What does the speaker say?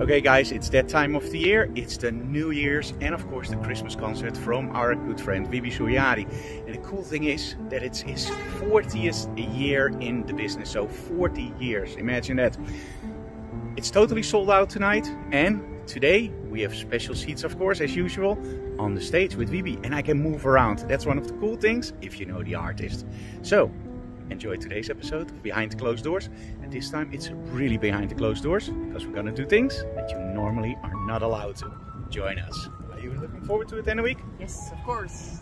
Okay guys, it's that time of the year, it's the New Year's and of course the Christmas concert from our good friend Wibi Soerjadi. And the cool thing is that it's his 40th year in the business, so 40 years, imagine that. It's totally sold out tonight, and today we have special seats of course as usual on the stage with Wibi, and I can move around. That's one of the cool things if you know the artist. So enjoy today's episode of Behind the Closed Doors, and this time it's really behind the closed doors because we're gonna do things that you normally are not allowed to. Join us. Are you looking forward to it, Annemiek? Yes, of course.